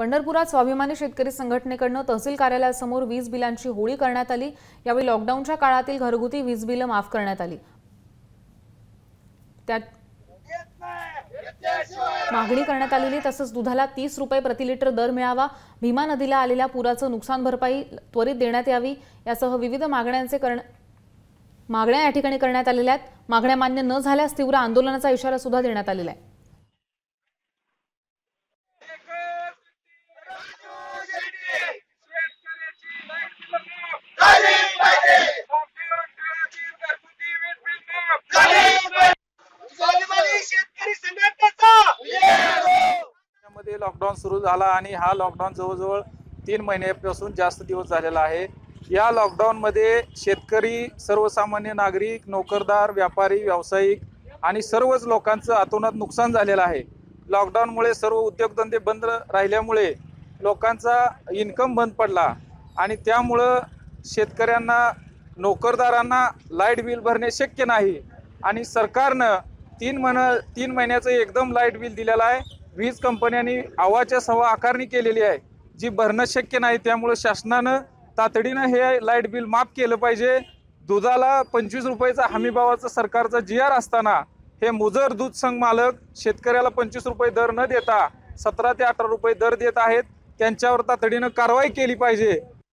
पंढरपुरात स्वाभिमानी शेतकरी संघटनेकडून तहसील कार्यालयासमोर वीज बिलांची होळी करण्यात आली। यावेळी लॉकडाऊनच्या काळातील घरगुती वीज बिल माफ करण्यात आली। मागणी करण्यात आलेली तसेच दुधाला 30 रुपये प्रति लिटर दर मिळावा, भीमा नदीला आलेल्या पुराचे नुकसान भरपाई त्वरित देण्यात यावी, यासह विविध मागण्या या ठिकाणी करण्यात आलेल्या आहेत। मागण्या मान्य न झाल्यास तीव्र आंदोलनाचा इशारा सुद्धा देण्यात आलेला आहे। लॉकडाऊन सुरू झाला आणि हा लॉकडाऊन जवळजवळ 3 महिन्यापासून जास्त दिवस झालेला आहे। या लॉकडाऊन मध्ये शेतकरी, सर्वसामान्य नागरिक, नोकरदार, व्यापारी, व्यावसायिक आणि सर्वच लोकांचं अतोनात नुकसान झालेलं आहे। लॉकडाऊन मुळे सर्व उद्योगधंदे बंद राहिल्यामुळे लोकांचा इन्कम बंद पडला आणि त्यामुळे शेतकऱ्यांना, नोकरदारांना लाईट बिल भरणे शक्य नाही आणि सरकारने 3 महिन्याचं एकदम लाईट बिल दिलेलं आहे। वीज कंपन्यांनी आवाच्या सवा आकारणी केलेली आहे जी भरणं शक्य नाही, त्यामुळे शासनाने तातडीने हे लाईट बिल माफ केलं पाहिजे। दुधाला 25 रुपयाचा हमीभावाचा सरकारचा GR असताना हे मुजर दूध संघ मालक शेतकऱ्याला 25 रुपये दर न देता 17 ते 18 रुपये दर देत आहेत। त्यांच्यावर तातडीने कारवाई केली पाहिजे।